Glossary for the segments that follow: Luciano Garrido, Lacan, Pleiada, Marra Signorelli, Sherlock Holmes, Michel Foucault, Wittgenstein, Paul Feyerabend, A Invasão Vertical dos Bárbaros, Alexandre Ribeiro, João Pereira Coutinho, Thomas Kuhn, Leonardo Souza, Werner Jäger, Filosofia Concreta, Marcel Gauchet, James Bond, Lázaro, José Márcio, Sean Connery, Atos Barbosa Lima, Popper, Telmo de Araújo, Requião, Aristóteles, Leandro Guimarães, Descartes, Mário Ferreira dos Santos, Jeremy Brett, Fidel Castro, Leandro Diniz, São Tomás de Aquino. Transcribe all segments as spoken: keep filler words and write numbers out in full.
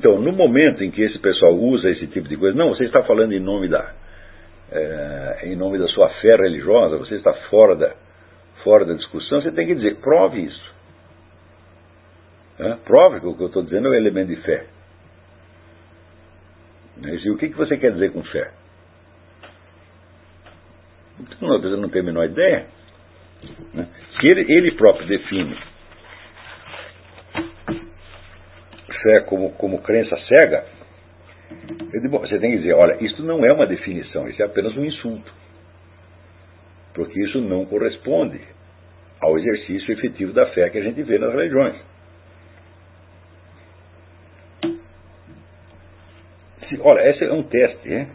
Então, no momento em que esse pessoal usa esse tipo de coisa, não, você está falando em nome da, é, em nome da sua fé religiosa, você está fora da, fora da discussão, você tem que dizer, prove isso. É, prove que o que eu estou dizendo é o elemento de fé. E o que você quer dizer com fé? Não, eu não tenho a menor ideia. Se ele, ele próprio define fé como, como crença cega, eu digo, bom, você tem que dizer, olha, isso não é uma definição, isso é apenas um insulto, porque isso não corresponde ao exercício efetivo da fé que a gente vê nas religiões. Se, olha, esse é um teste, hein?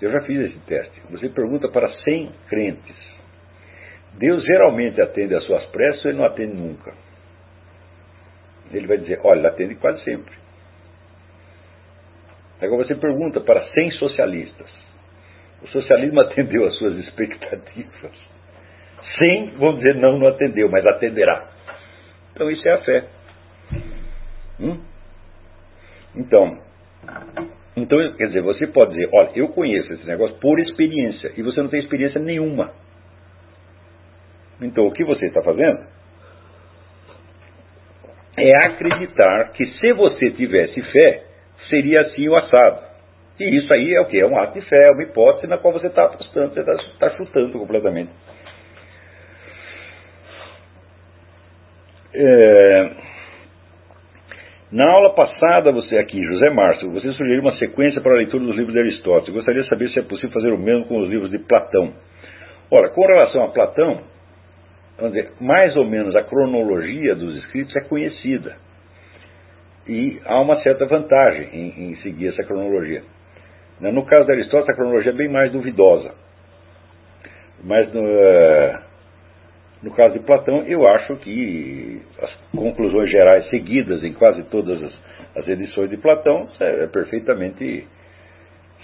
Eu já fiz esse teste. Você pergunta para cem crentes. Deus geralmente atende às suas preces ou ele não atende nunca? Ele vai dizer, olha, ele atende quase sempre. Agora você pergunta para cem socialistas. O socialismo atendeu às suas expectativas. cem vão dizer, não, não atendeu, mas atenderá. Então isso é a fé. Hum? Então, então, quer dizer, você pode dizer, olha, eu conheço esse negócio por experiência, e você não tem experiência nenhuma. Então, o que você está fazendo é acreditar que se você tivesse fé, seria assim o assado. E isso aí é o quê? É um ato de fé, é uma hipótese na qual você está apostando, você está tá chutando completamente. É... Na aula passada, você aqui, José Márcio, você sugeriu uma sequência para a leitura dos livros de Aristóteles. Eu gostaria de saber se é possível fazer o mesmo com os livros de Platão. Ora, com relação a Platão, vamos dizer, mais ou menos a cronologia dos escritos é conhecida. E há uma certa vantagem em, em seguir essa cronologia. No caso de Aristóteles, a cronologia é bem mais duvidosa. Mas no, no caso de Platão, eu acho que as conclusões gerais seguidas em quase todas as, as edições de Platão é, é perfeitamente,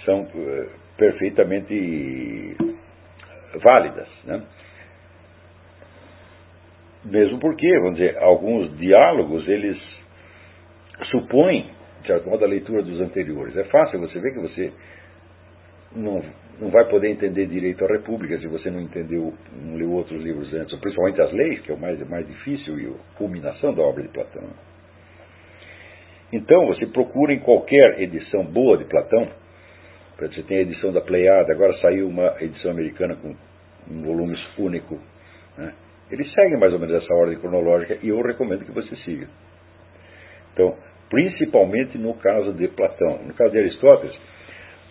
são é, perfeitamente válidas, né? Mesmo porque, vamos dizer, alguns diálogos eles supõem, de certo modo, a leitura dos anteriores. É fácil você ver que você não, não vai poder entender direito a República se você não entendeu, não leu outros livros antes, principalmente as leis, que é o mais, mais difícil e a culminação da obra de Platão. Então, você procura em qualquer edição boa de Platão, você tem a edição da Pleiada, agora saiu uma edição americana com um volume único, né? Eles seguem mais ou menos essa ordem cronológica e eu recomendo que você siga. Então, principalmente no caso de Platão. No caso de Aristóteles,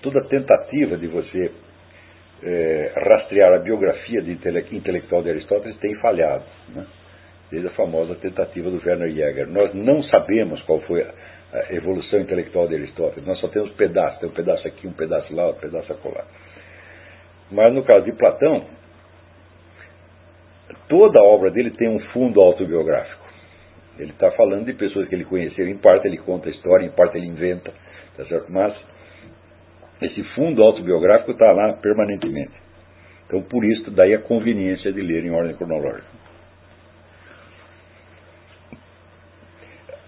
toda tentativa de você é, rastrear a biografia de intele intelectual de Aristóteles tem falhado, né? Desde a famosa tentativa do Werner Jäger. Nós não sabemos qual foi a evolução intelectual de Aristóteles, nós só temos pedaços, tem um pedaço aqui, um pedaço lá, outro pedaço acolá. Mas no caso de Platão, toda a obra dele tem um fundo autobiográfico. Ele está falando de pessoas que ele conheceu, em parte ele conta a história, em parte ele inventa, tá certo? Mas esse fundo autobiográfico está lá permanentemente. Então, por isso, daí a conveniência de ler em ordem cronológica.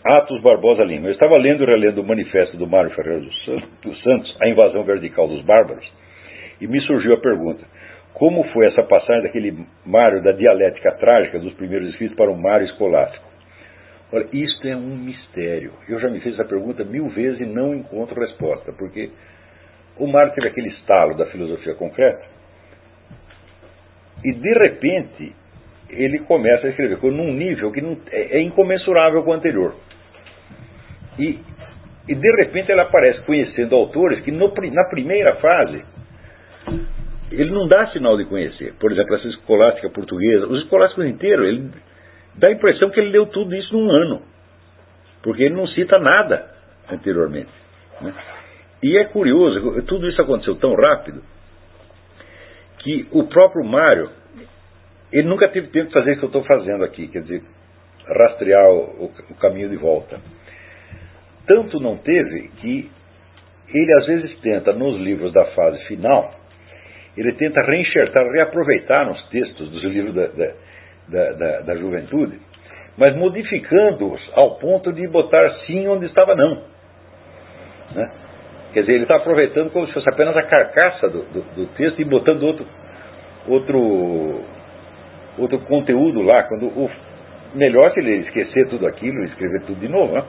Atos Barbosa Lima. Eu estava lendo e relendo o manifesto do Mário Ferreira dos Santos, A Invasão Vertical dos Bárbaros, e me surgiu a pergunta: como foi essa passagem daquele Mário da dialética trágica dos primeiros escritos para o Mário escolástico? Olha, isto é um mistério. Eu já me fiz essa pergunta mil vezes e não encontro resposta, porque o Mário teve aquele estalo da filosofia concreta e, de repente, ele começa a escrever num nível que não, é, é incomensurável com o anterior. E, e, de repente, ele aparece conhecendo autores que, no, na primeira fase, ele não dá sinal de conhecer. Por exemplo, essa escolástica portuguesa, os escolásticos inteiros, ele dá a impressão que ele leu tudo isso num ano, porque ele não cita nada anteriormente, né? E é curioso, tudo isso aconteceu tão rápido que o próprio Mário, ele nunca teve tempo de fazer o que eu estou fazendo aqui, quer dizer, rastrear o, o caminho de volta. Tanto não teve que ele às vezes tenta, nos livros da fase final, ele tenta reenxertar, reaproveitar nos textos dos livros da, da, da, da juventude, mas modificando-os ao ponto de botar sim onde estava não. Né? Quer dizer, ele está aproveitando como se fosse apenas a carcaça do, do, do texto e botando outro, outro, outro conteúdo lá. Quando o melhor seria ele esquecer tudo aquilo e escrever tudo de novo. Né?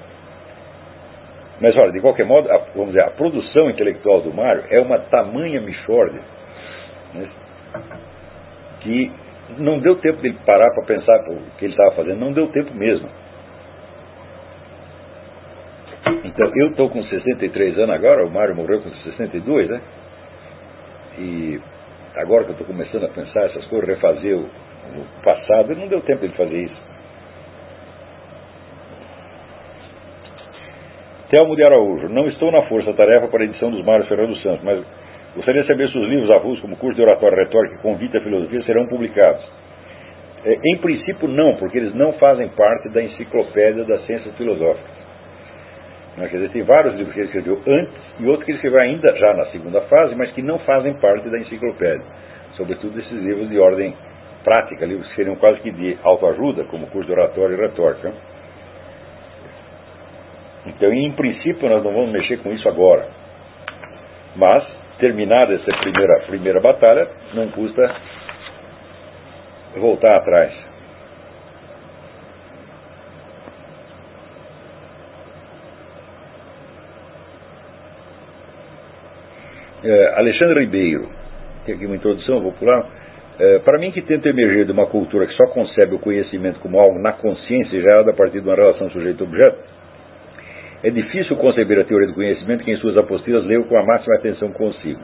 Mas olha, de qualquer modo, a, vamos dizer, a produção intelectual do Mário é uma tamanha mixórdia, né, que não deu tempo dele parar para pensar o que ele estava fazendo, não deu tempo mesmo. Então, eu estou com sessenta e três anos agora, o Mário morreu com sessenta e dois, né? E agora que eu estou começando a pensar essas coisas, refazer o, o passado, não deu tempo dele fazer isso. Telmo de Araújo, não estou na força-tarefa para a edição dos Mário Ferreira dos Santos, mas gostaria de saber se os livros avulsos, como Curso de Oratória, Retórica e Convite à Filosofia, serão publicados. É, em princípio, não, porque eles não fazem parte da enciclopédia das ciências filosóficas. Não, quer dizer, tem vários livros que ele escreveu antes e outros que ele escreveu ainda já na segunda fase, mas que não fazem parte da enciclopédia. Sobretudo esses livros de ordem prática, livros que seriam quase que de autoajuda, como Curso de Oratória e Retórica. Então, em princípio, nós não vamos mexer com isso agora. Mas, terminada essa primeira, primeira batalha, não custa voltar atrás. É, Alexandre Ribeiro, tem aqui uma introdução, vou pular. É, para mim, que tenta emergir de uma cultura que só concebe o conhecimento como algo na consciência gerada a partir de uma relação sujeito-objeto, é difícil conceber a teoria do conhecimento que em suas apostilas leu com a máxima atenção consigo.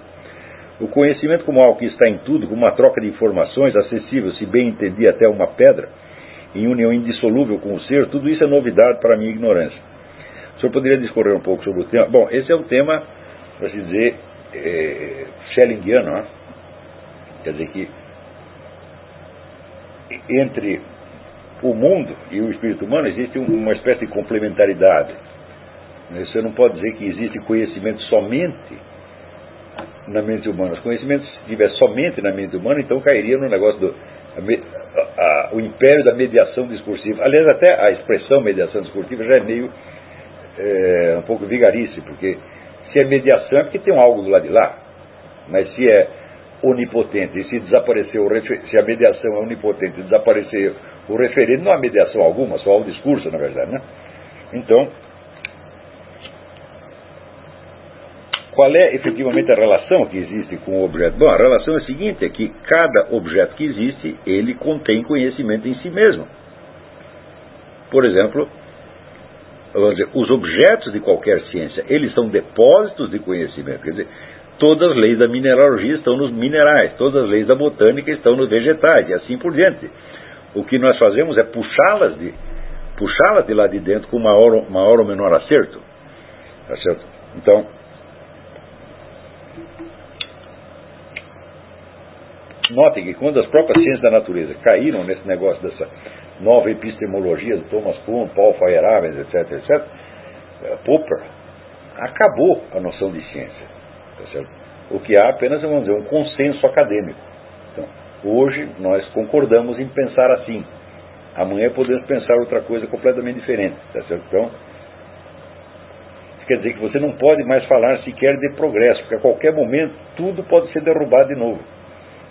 O conhecimento como algo que está em tudo, como uma troca de informações acessível, se bem entendi, até uma pedra, em união indissolúvel com o ser, tudo isso é novidade para a minha ignorância. O senhor poderia discorrer um pouco sobre o tema? Bom, esse é um tema, para se dizer, é, schellingiano, né? Quer dizer que entre o mundo e o espírito humano existe uma espécie de complementaridade. Você não pode dizer que existe conhecimento somente na mente humana. Os conhecimentos, se estiver somente na mente humana, então cairia no negócio do a, a, o império da mediação discursiva. Aliás, até a expressão mediação discursiva já é meio é, um pouco vigarice, porque se é mediação é porque tem um algo do lado de lá. Mas se é onipotente, e se desaparecer o se a mediação é onipotente e desaparecer o referendo, não há mediação alguma, só há o discurso, na verdade, né? Então, qual é efetivamente a relação que existe com o objeto? Bom, a relação é a seguinte, é que cada objeto que existe, ele contém conhecimento em si mesmo. Por exemplo, vamos dizer, os objetos de qualquer ciência, eles são depósitos de conhecimento. Quer dizer, todas as leis da mineralogia estão nos minerais, todas as leis da botânica estão nos vegetais, e assim por diante. O que nós fazemos é puxá-las de, puxá-las de lá de dentro com maior, maior ou menor acerto. Tá certo? Então, notem que quando as próprias ciências da natureza caíram nesse negócio dessa nova epistemologia do Thomas Kuhn, Paul Feyerabend, etc, etcétera, Popper, acabou a noção de ciência. Tá certo? O que há apenas, vamos dizer, um consenso acadêmico. Então, hoje nós concordamos em pensar assim. Amanhã podemos pensar outra coisa completamente diferente. Tá certo? Então, quer dizer que você não pode mais falar sequer de progresso, porque a qualquer momento tudo pode ser derrubado de novo.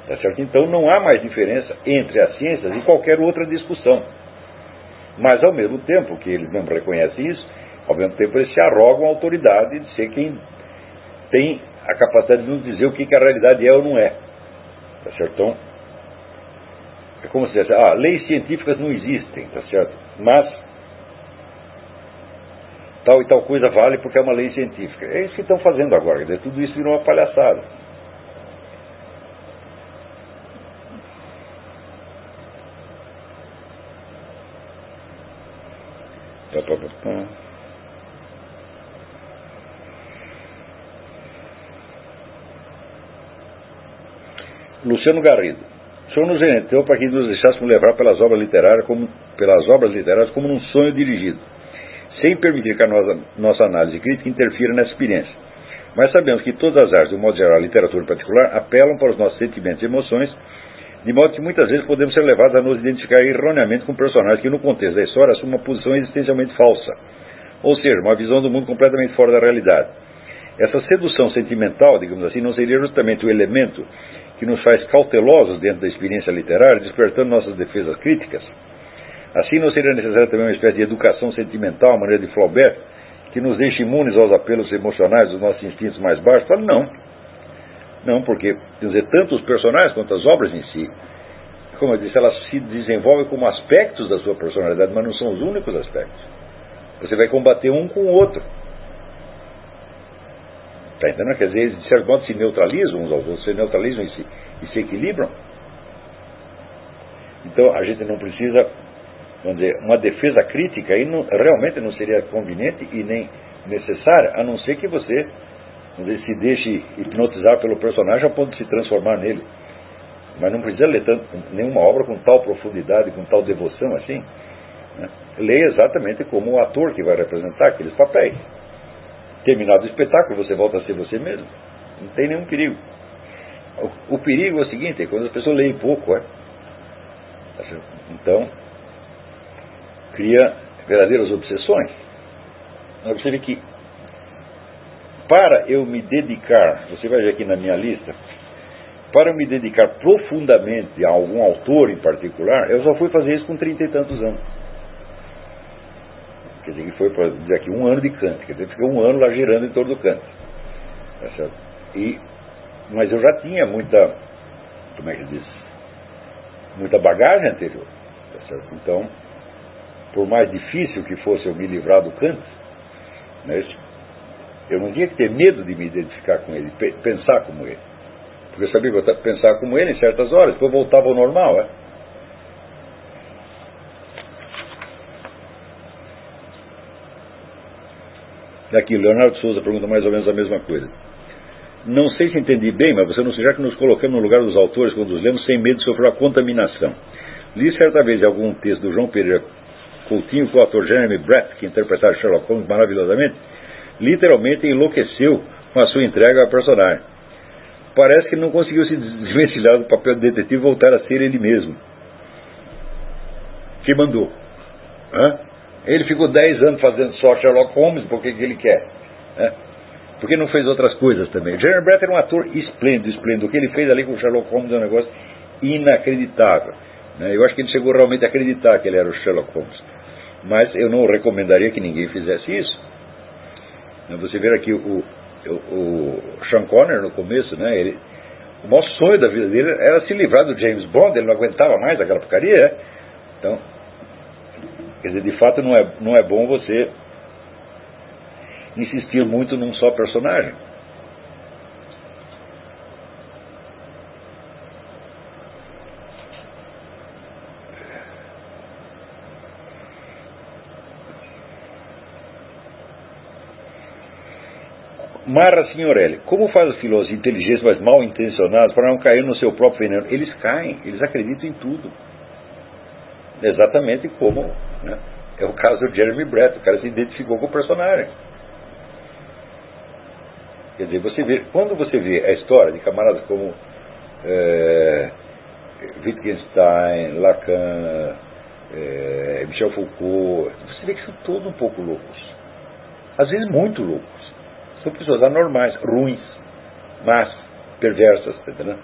Tá certo? Então não há mais diferença entre as ciências e qualquer outra discussão. Mas ao mesmo tempo que eles mesmo reconhecem isso, ao mesmo tempo eles se arrogam a autoridade de ser quem tem a capacidade de nos dizer o que, que a realidade é ou não é. Tá certo? Então, é como se dissesse, ah, leis científicas não existem, tá certo? Mas tal e tal coisa vale porque é uma lei científica. É isso que estão fazendo agora, quer dizer, tudo isso virou uma palhaçada. Luciano Garrido, o senhor nos orientou para que nos deixássemos levar pelas obras literárias como, pelas obras literárias como num sonho dirigido, sem permitir que a nossa, nossa análise crítica interfira nessa experiência. Mas sabemos que todas as artes, do modo geral, a literatura em particular, apelam para os nossos sentimentos e emoções, de modo que muitas vezes podemos ser levados a nos identificar erroneamente com personagens que, no contexto da história, assumem uma posição existencialmente falsa, ou seja, uma visão do mundo completamente fora da realidade. Essa sedução sentimental, digamos assim, não seria justamente o elemento que nos faz cautelosos dentro da experiência literária, despertando nossas defesas críticas? Assim, não seria necessária também uma espécie de educação sentimental, a maneira de Flaubert, que nos deixe imunes aos apelos emocionais dos nossos instintos mais baixos? Fala, não. Não, porque, quer dizer, tanto os personagens quanto as obras em si, como eu disse, elas se desenvolvem como aspectos da sua personalidade, mas não são os únicos aspectos. Você vai combater um com o outro. Está entendendo? Quer dizer, de certo modo se neutralizam uns aos outros, se neutralizam e se, e se equilibram. Então a gente não precisa, vamos dizer, uma defesa crítica aí não, realmente não seria conveniente e nem necessária, a não ser que você, vamos dizer, se deixe hipnotizar pelo personagem a ponto de se transformar nele. Mas não precisa ler tanto, nenhuma obra com tal profundidade, com tal devoção assim, né? Leia exatamente como o ator que vai representar aqueles papéis. Terminado o espetáculo, você volta a ser você mesmo. Não tem nenhum perigo. O, o perigo é o seguinte, é quando as pessoas leem pouco, é? Então, cria verdadeiras obsessões. Observe que, para eu me dedicar, você vai ver aqui na minha lista, para eu me dedicar profundamente a algum autor em particular, eu só fui fazer isso com trinta e tantos anos. Quer dizer, que foi, para dizer aqui, um ano de Kant. Quer dizer, ficou um ano lá girando em torno do Kant. Tá certo? E, mas eu já tinha muita, como é que diz? Muita bagagem anterior. Tá certo? Então, por mais difícil que fosse eu me livrar do Kant, né, eu não tinha que ter medo de me identificar com ele, pensar como ele. Porque eu sabia que eu estava pensando como ele em certas horas, depois voltava ao normal, é? Aqui, Leonardo Souza pergunta mais ou menos a mesma coisa. Não sei se entendi bem, mas você não seja que nos colocamos no lugar dos autores quando os lemos sem medo de sofrer a contaminação. Li certa vez algum texto do João Pereira Coutinho com o ator Jeremy Brett, que interpretava Sherlock Holmes maravilhosamente, literalmente enlouqueceu com a sua entrega à personagem. Parece que não conseguiu se desvencilhar do papel de detetive e voltar a ser ele mesmo. Que mandou. Hã? Ele ficou dez anos fazendo só Sherlock Holmes, porque que ele quer? Né? Porque não fez outras coisas também. Jeremy Brett era um ator esplêndido, esplêndido. O que ele fez ali com Sherlock Holmes é um negócio inacreditável. Né? Eu acho que ele chegou realmente a acreditar que ele era o Sherlock Holmes. Mas eu não recomendaria que ninguém fizesse isso. Você vê aqui o, o, o Sean Connery no começo, né? Ele, o maior sonho da vida dele era se livrar do James Bond, ele não aguentava mais aquela porcaria. Né? Então... Quer dizer, de fato não é, não é bom você insistir muito num só personagem. Marra Signorelli, como faz os filósofos inteligentes, mas mal intencionados, para não cair no seu próprio veneno? Eles caem, eles acreditam em tudo. Exatamente como, né, é o caso do Jeremy Brett. O cara se identificou com o personagem. Quer dizer, você vê, quando você vê a história de camaradas como é, Wittgenstein, Lacan, é, Michel Foucault, você vê que são todos um pouco loucos. Às vezes muito loucos. São pessoas anormais, ruins, más, perversas, entendeu?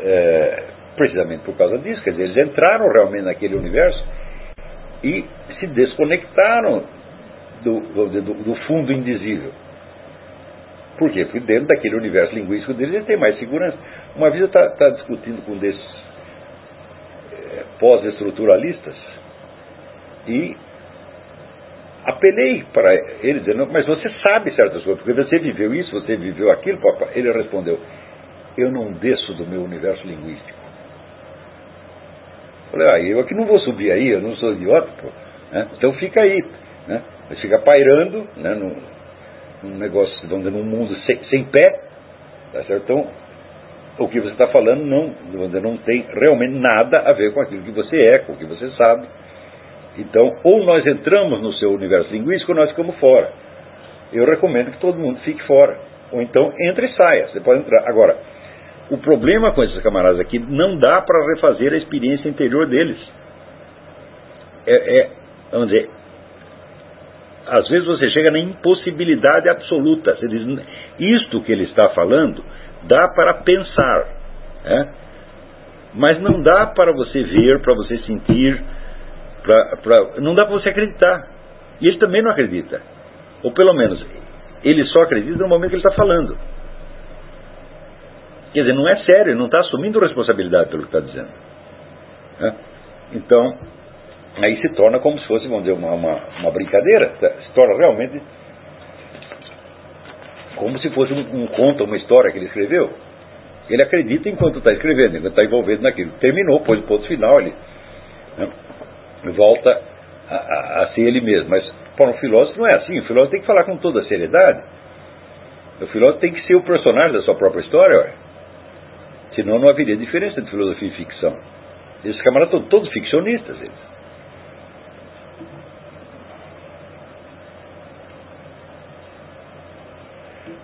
É, precisamente por causa disso, quer dizer, eles entraram realmente naquele universo e se desconectaram do, do, do fundo indizível. Por quê? Porque dentro daquele universo linguístico deles eles têm mais segurança. Uma vez eu estava discutindo com um desses é, pós-estruturalistas e apelei para ele, dizendo, mas você sabe certas coisas, porque você viveu isso, você viveu aquilo, papai. Ele respondeu, eu não desço do meu universo linguístico. Falei, ah, eu aqui não vou subir aí, eu não sou idiota, pô, né? Então fica aí, né? Fica pairando, né, num, num negócio, vamos dizer, num mundo sem, sem pé, tá certo? Então, o que você está falando não, vamos dizer, não tem realmente nada a ver com aquilo que você é, com o que você sabe. Então, ou nós entramos no seu universo linguístico ou nós ficamos fora. Eu recomendo que todo mundo fique fora. Ou então, entre e saia, você pode entrar. Agora, O problema com esses camaradas aqui, não dá para refazer a experiência interior deles. É, é, vamos dizer, às vezes você chega na impossibilidade absoluta. Você diz, isto que ele está falando dá para pensar, né? Mas não dá para você ver, para você sentir, pra, pra, não dá para você acreditar. E ele também não acredita. Ou pelo menos, ele só acredita no momento que ele está falando. Quer dizer, não é sério, ele não está assumindo responsabilidade pelo que está dizendo, né? Então... aí se torna como se fosse, vamos dizer, uma, uma, uma brincadeira, se torna realmente como se fosse um, um conto, uma história que ele escreveu. Ele acredita enquanto está escrevendo, enquanto está envolvido naquilo. Terminou, pôs o ponto final, ele, né, volta a, a, a ser ele mesmo. Mas para um filósofo não é assim, o filósofo tem que falar com toda a seriedade. O filósofo tem que ser o personagem da sua própria história, olha. Senão não haveria diferença entre filosofia e ficção. Esses camaradas são todos ficcionistas, eles.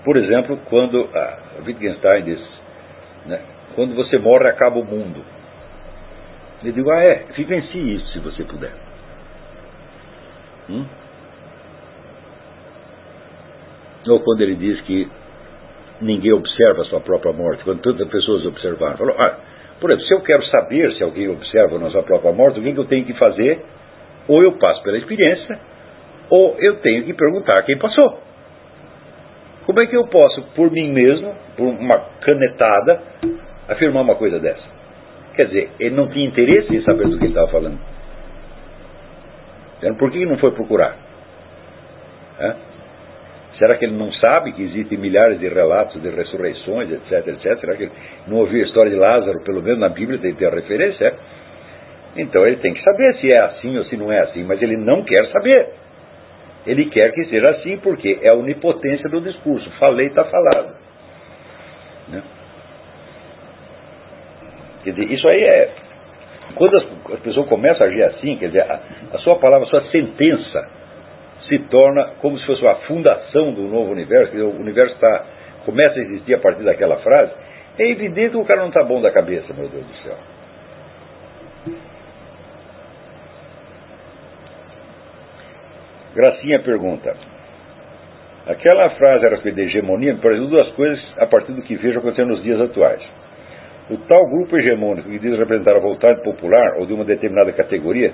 Por exemplo, quando ah, Wittgenstein diz, né, quando você morre, acaba o mundo. Eu digo, ah é, vivencie isso se você puder. Hum? Ou quando ele diz que ninguém observa a sua própria morte, quando tantas pessoas observaram. Falou, ah, por exemplo, se eu quero saber se alguém observa a sua própria morte, o que eu tenho que fazer? Ou eu passo pela experiência, ou eu tenho que perguntar a quem passou. Como é que eu posso, por mim mesmo, por uma canetada, afirmar uma coisa dessa? Quer dizer, ele não tinha interesse em saber do que ele estava falando. Então, por que não foi procurar? Hã? Será que ele não sabe que existem milhares de relatos de ressurreições, etc, etcétera? Será que ele não ouviu a história de Lázaro? Pelo menos na Bíblia tem que ter a referência. É? Então ele tem que saber se é assim ou se não é assim, mas ele não quer saber. Ele quer que seja assim porque é a onipotência do discurso. Falei, está falado, né? Quer dizer, isso aí é... quando as, as pessoas começam a agir assim, quer dizer, a, a sua palavra, a sua sentença se torna como se fosse a fundação do novo universo. Quer dizer, o universo tá, começa a existir a partir daquela frase. É evidente que o cara não está bom da cabeça, meu Deus do céu. Gracinha pergunta: aquela frase era de hegemonia, me parece duas coisas a partir do que vejo acontecendo nos dias atuais. O tal grupo hegemônico que diz representar a vontade popular ou de uma determinada categoria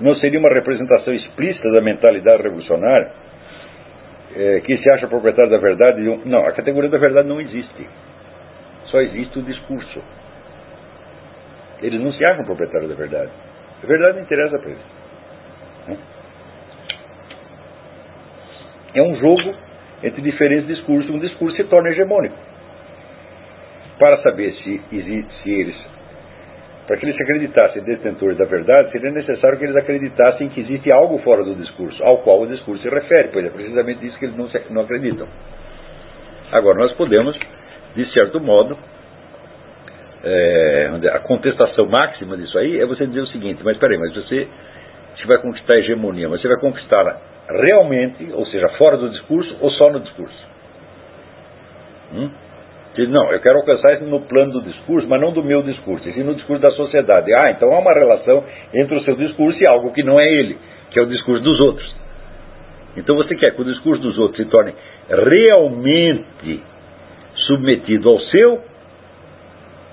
não seria uma representação explícita da mentalidade revolucionária, é, que se acha proprietário da verdade? De um... Não, a categoria da verdade não existe. Só existe o discurso. Eles não se acham proprietários da verdade. A verdade não interessa para eles. É um jogo entre diferentes discursos. Um discurso se torna hegemônico. Para saber se, se eles, para que eles acreditassem detentores da verdade, seria necessário que eles acreditassem que existe algo fora do discurso, ao qual o discurso se refere, pois é precisamente isso que eles não, se, não acreditam. Agora, nós podemos, de certo modo, é, a contestação máxima disso aí é você dizer o seguinte: mas peraí, mas você, você vai conquistar a hegemonia, mas você vai conquistar a realmente, ou seja, fora do discurso ou só no discurso? Hum? Diz, não, eu quero alcançar isso no plano do discurso, mas não do meu discurso, e sim no discurso da sociedade. Ah, então há uma relação entre o seu discurso e algo que não é ele, que é o discurso dos outros. Então você quer que o discurso dos outros se torne realmente submetido ao seu,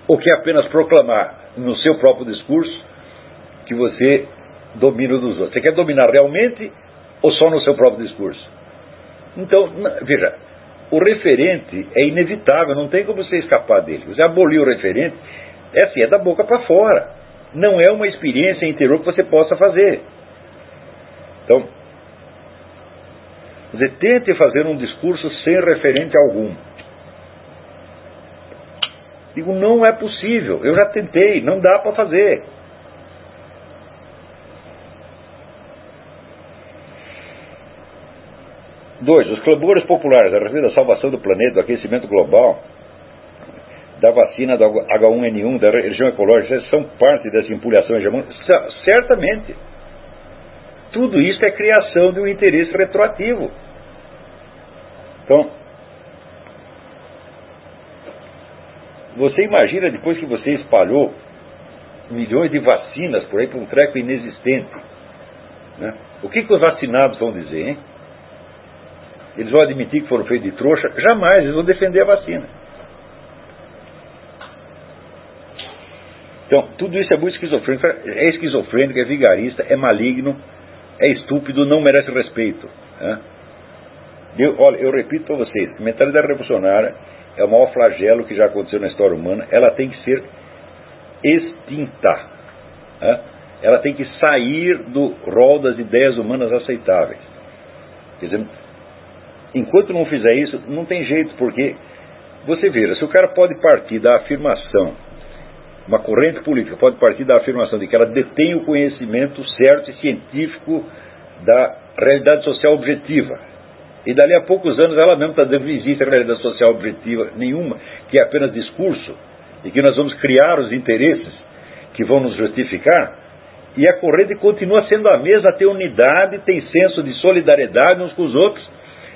ou quer apenas proclamar no seu próprio discurso que você domina o dos outros? Você quer dominar realmente ou só no seu próprio discurso? Então, veja, o referente é inevitável, não tem como você escapar dele. Você abolir o referente, é assim, é da boca para fora. Não é uma experiência interior que você possa fazer. Então, você tente fazer um discurso sem referente algum. Digo, não é possível, eu já tentei, não dá para fazer. Dois, os clamores populares a respeito da salvação do planeta, do aquecimento global, da vacina da agá um ene um, da região ecológica, são parte dessa empulhação hegemônica? Certamente. Tudo isso é criação de um interesse retroativo. Então, Você imagina depois que você espalhou milhões de vacinas por aí para um treco inexistente, né? O que, que os vacinados vão dizer, hein? Eles vão admitir que foram feitos de trouxa? Jamais, eles vão defender a vacina. Então, tudo isso é muito esquizofrênico, é esquizofrênico, é vigarista, é maligno, é estúpido, não merece respeito, né? Eu, olha, eu repito para vocês, a mentalidade revolucionária é o maior flagelo que já aconteceu na história humana. Ela tem que ser extinta, né? Ela tem que sair do rol das ideias humanas aceitáveis. Quer dizer, enquanto não fizer isso, não tem jeito, porque você veja, se o cara pode partir da afirmação, uma corrente política pode partir da afirmação de que ela detém o conhecimento certo e científico da realidade social objetiva, e dali a poucos anos ela mesma está dizendo que não existe realidade social objetiva nenhuma, que é apenas discurso, e que nós vamos criar os interesses que vão nos justificar, e a corrente continua sendo a mesma, tem unidade, tem senso de solidariedade uns com os outros.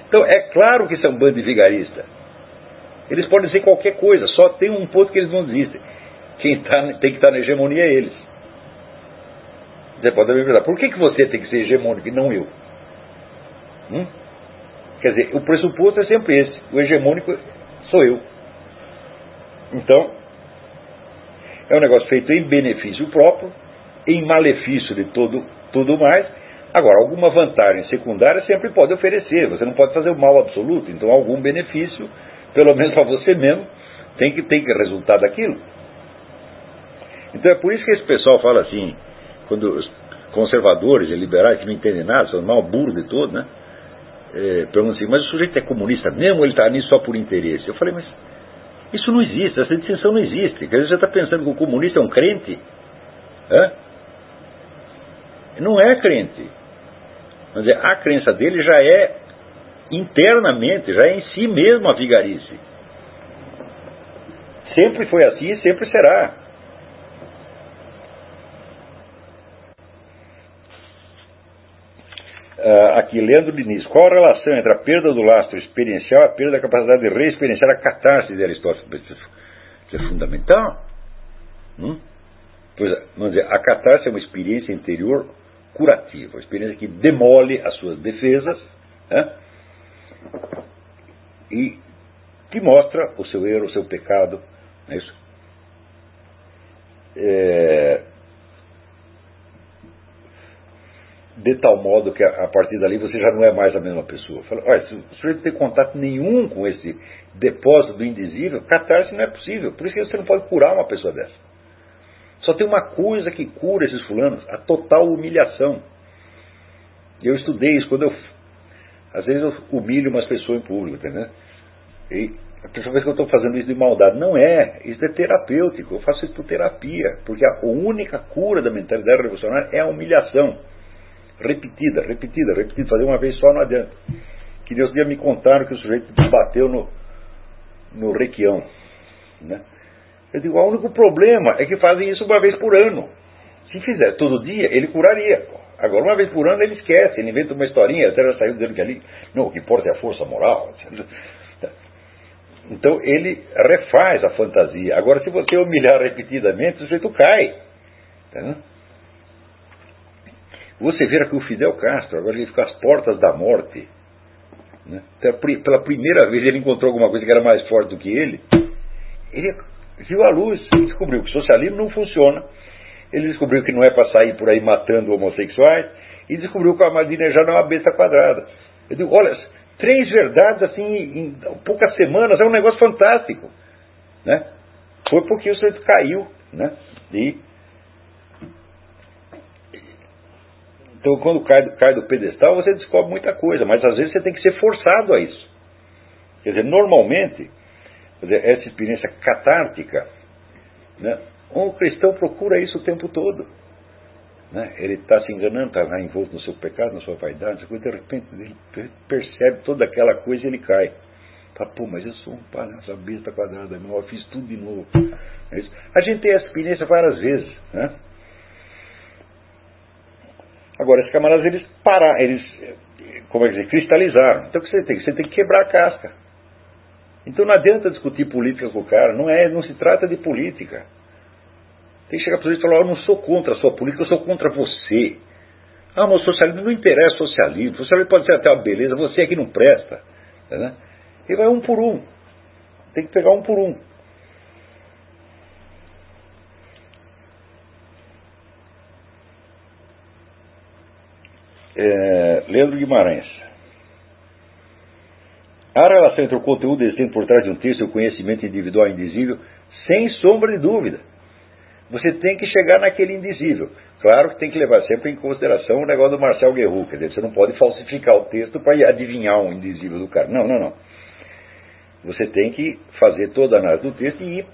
Então é claro que isso é um bando de vigarista. Eles podem dizer qualquer coisa, só tem um ponto que eles não desistem: quem tá, tem que estar na hegemonia é eles. Você pode me perguntar, por que, que você tem que ser hegemônico e não eu? Hum? Quer dizer, o pressuposto é sempre esse: o hegemônico sou eu. Então, é um negócio feito em benefício próprio, em malefício de todo, tudo mais. Agora, alguma vantagem secundária sempre pode oferecer, você não pode fazer o mal absoluto, então algum benefício, pelo menos para você mesmo, tem que, tem que resultar daquilo. Então é por isso que esse pessoal fala assim, quando os conservadores e liberais que não entendem nada, são o maior burro de todo, né? É, perguntam assim, mas o sujeito é comunista mesmo ou ele está nisso só por interesse? Eu falei, mas isso não existe, essa distinção não existe. Quer dizer, você está pensando que o comunista é um crente? Hã? Não é crente. Mas a crença dele já é internamente, já é em si mesmo a vigarice. Sempre foi assim e sempre será. Uh, aqui, Leandro Diniz. Qual a relação entre a perda do lastro experiencial e a perda da capacidade de reexperienciar a catarse de Aristóteles? Isso é fundamental. Hum? Pois é, vamos dizer, a catarse é uma experiência interior curativa, uma experiência que demole as suas defesas, né? E que mostra o seu erro, o seu pecado. Não é isso? É... De tal modo que a partir dali você já não é mais a mesma pessoa. Fala, olha, se o sujeito não tem contato nenhum com esse depósito do indizível, catarse não é possível. Por isso que você não pode curar uma pessoa dessa. Só tem uma coisa que cura esses fulanos: a total humilhação. Eu estudei isso. Quando eu, às vezes eu humilho umas pessoas em público, tá vendo? E a pessoa pensa que eu estou fazendo isso de maldade. Não é, isso é terapêutico. Eu faço isso por terapia, porque a única cura da mentalidade revolucionária é a humilhação repetida, repetida, repetida. Fazer uma vez só não adianta. Que Deus dia me contaram que o sujeito bateu no, no Requião, né? Eu digo, o único problema é que fazem isso uma vez por ano. Se fizer todo dia, ele curaria. Agora, uma vez por ano, ele esquece, ele inventa uma historinha, até já saiu dizendo que ali, não, o que importa é a força moral. Então, ele refaz a fantasia. Agora, se você humilhar repetidamente, o sujeito cai. Você vê que o Fidel Castro, agora ele fica às portas da morte. Pela primeira vez, ele encontrou alguma coisa que era mais forte do que ele. Ele... viu a luz, descobriu que o socialismo não funciona, ele descobriu que não é para sair por aí matando homossexuais, e descobriu que a Madinejada é uma besta quadrada. Eu digo, olha, três verdades assim em poucas semanas, é um negócio fantástico, né? Foi porque o sujeito caiu, né? E... então, quando cai, cai do pedestal, você descobre muita coisa, mas às vezes você tem que ser forçado a isso. Quer dizer, normalmente essa experiência catártica, né, um cristão procura isso o tempo todo, né? Ele está se enganando, está envolto no seu pecado, na sua vaidade, de repente ele percebe toda aquela coisa e ele cai. Tá, pô, mas eu sou um palhaço, besta quadrada, eu fiz tudo de novo. É isso. A gente tem essa experiência várias vezes, né? Agora, esses camaradas, eles pararam, eles, como é que dizer, cristalizaram. Então o que você tem? Você tem que quebrar a casca. Então não adianta discutir política com o cara, não, é, não se trata de política. Tem que chegar para o sujeito e falar, eu não sou contra a sua política, eu sou contra você. Ah, mas o socialismo não interessa o socialismo, o socialismo pode ser até uma beleza, você aqui não presta. Né? E vai um por um, tem que pegar um por um. É, Leandro Guimarães. A relação entre o conteúdo existente por trás de um texto e o conhecimento individual indizível, sem sombra de dúvida. Você tem que chegar naquele indizível. Claro que tem que levar sempre em consideração o negócio do Marcel Gauchet, quer dizer, você não pode falsificar o texto para adivinhar um indizível do cara. Não, não, não. Você tem que fazer toda a análise do texto e ir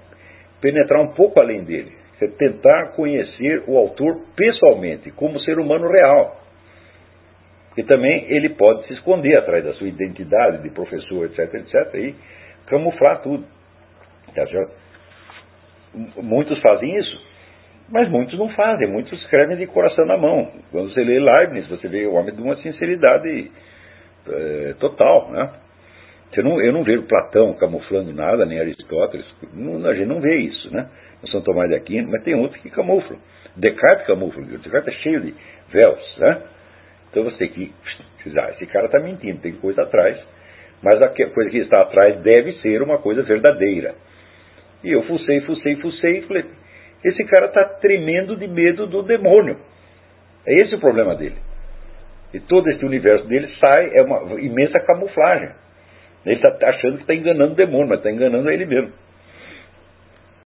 penetrar um pouco além dele. Você tentar conhecer o autor pessoalmente, como ser humano real. E também ele pode se esconder atrás da sua identidade de professor, etc, etc, e camuflar tudo. Muitos fazem isso, mas muitos não fazem, muitos escrevem de coração na mão. Quando você lê Leibniz, você vê o homem de uma sinceridade é, total, né? Você não, eu não vejo Platão camuflando nada, nem Aristóteles, não, a gente não vê isso, né? No São Tomás de Aquino, mas tem outros que camuflam. Descartes camufla, Descartes é cheio de véus, né? Então você tem que, ah, esse cara está mentindo, tem coisa atrás, mas a coisa que está atrás deve ser uma coisa verdadeira. E eu fucei, fucei, fucei, e falei, esse cara está tremendo de medo do demônio. É esse o problema dele. E todo esse universo dele sai, é uma imensa camuflagem. Ele está achando que está enganando o demônio, mas está enganando a ele mesmo.